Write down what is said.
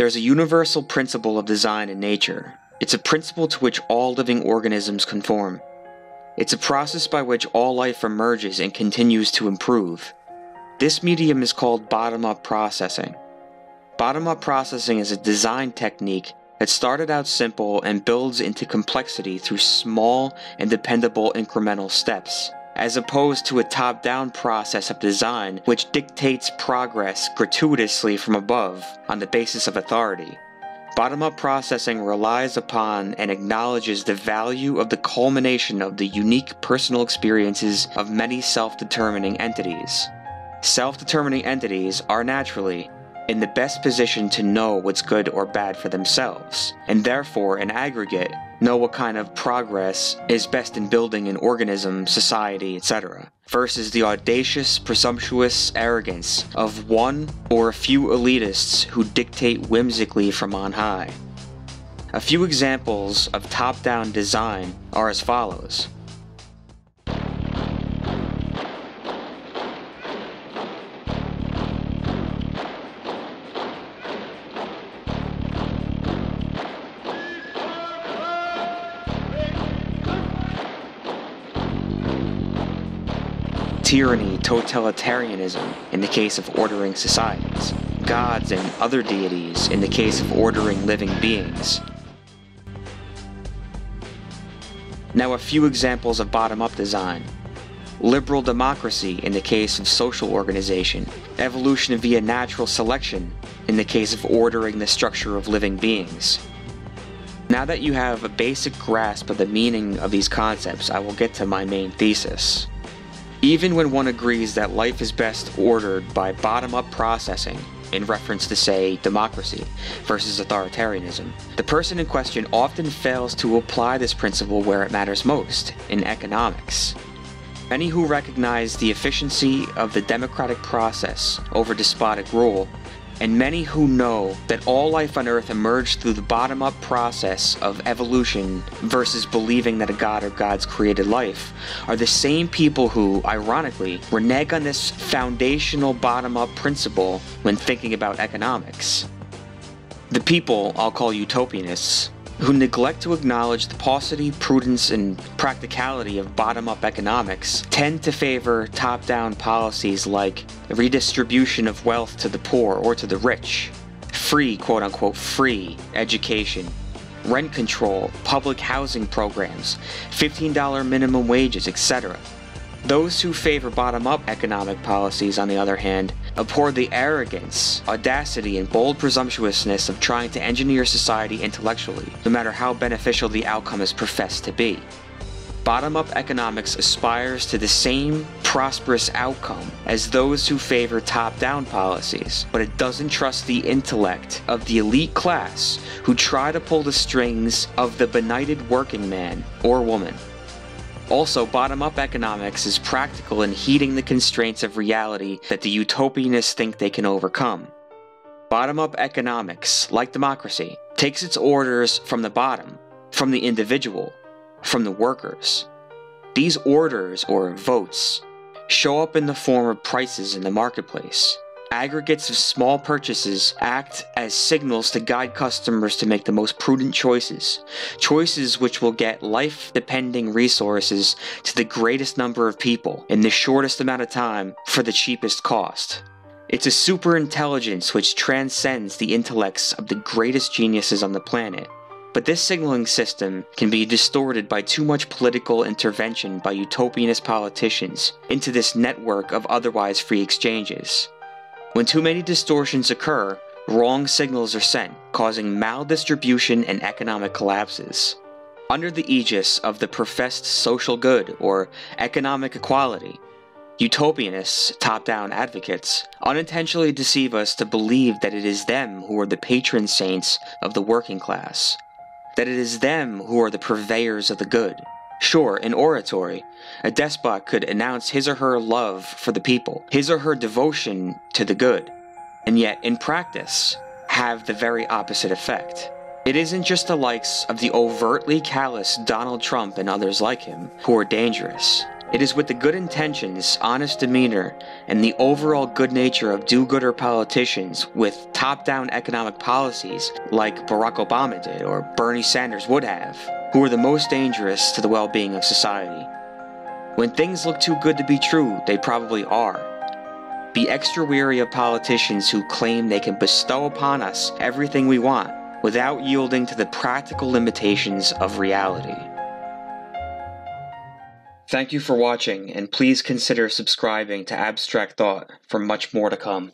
There is a universal principle of design in nature. It's a principle to which all living organisms conform. It's a process by which all life emerges and continues to improve. This medium is called bottom-up processing. Bottom-up processing is a design technique that started out simple and builds into complexity through small and dependable incremental steps, as opposed to a top-down process of design which dictates progress gratuitously from above on the basis of authority. Bottom-up processing relies upon and acknowledges the value of the culmination of the unique personal experiences of many self-determining entities. Self-determining entities are naturally in the best position to know what's good or bad for themselves, and therefore, in aggregate, know what kind of progress is best in building an organism, society, etc., versus the audacious, presumptuous arrogance of one or a few elitists who dictate whimsically from on high. A few examples of top-down design are as follows. Tyranny, totalitarianism in the case of ordering societies, gods and other deities in the case of ordering living beings. Now a few examples of bottom-up design. Liberal democracy in the case of social organization, evolution via natural selection in the case of ordering the structure of living beings. Now that you have a basic grasp of the meaning of these concepts, I will get to my main thesis. Even when one agrees that life is best ordered by bottom-up processing, in reference to, say, democracy versus authoritarianism, the person in question often fails to apply this principle where it matters most, in economics. Many who recognize the efficiency of the democratic process over despotic rule, and many who know that all life on Earth emerged through the bottom-up process of evolution versus believing that a god or gods created life, are the same people who, ironically, renege on this foundational bottom-up principle when thinking about economics. The people I'll call utopianists, who neglect to acknowledge the paucity, prudence, and practicality of bottom-up economics, tend to favor top-down policies like the redistribution of wealth to the poor or to the rich, free, quote-unquote, free education, rent control, public housing programs, $15 minimum wages, etc. Those who favor bottom-up economic policies, on the other hand, abhor the arrogance, audacity, and bold presumptuousness of trying to engineer society intellectually, no matter how beneficial the outcome is professed to be. Bottom-up economics aspires to the same prosperous outcome as those who favor top-down policies, but it doesn't trust the intellect of the elite class who try to pull the strings of the benighted working man or woman. Also, bottom-up economics is practical in heeding the constraints of reality that the utopianists think they can overcome. Bottom-up economics, like democracy, takes its orders from the bottom, from the individual, from the workers. These orders, or votes, show up in the form of prices in the marketplace. Aggregates of small purchases act as signals to guide customers to make the most prudent choices, choices which will get life-depending resources to the greatest number of people in the shortest amount of time for the cheapest cost. It's a superintelligence which transcends the intellects of the greatest geniuses on the planet. But this signaling system can be distorted by too much political intervention by utopianist politicians into this network of otherwise free exchanges. When too many distortions occur, wrong signals are sent, causing maldistribution and economic collapses. Under the aegis of the professed social good or economic equality, utopianists, top-down advocates, unintentionally deceive us to believe that it is them who are the patron saints of the working class, that it is them who are the purveyors of the good. Sure, in oratory, a despot could announce his or her love for the people, his or her devotion to the good, and yet, in practice, have the very opposite effect. It isn't just the likes of the overtly callous Donald Trump and others like him who are dangerous. It is with the good intentions, honest demeanor, and the overall good nature of do-gooder politicians with top-down economic policies like Barack Obama did or Bernie Sanders would have, who are the most dangerous to the well-being of society. When things look too good to be true, they probably are. Be extra wary of politicians who claim they can bestow upon us everything we want without yielding to the practical limitations of reality. Thank you for watching, and please consider subscribing to Abstract Thought for much more to come.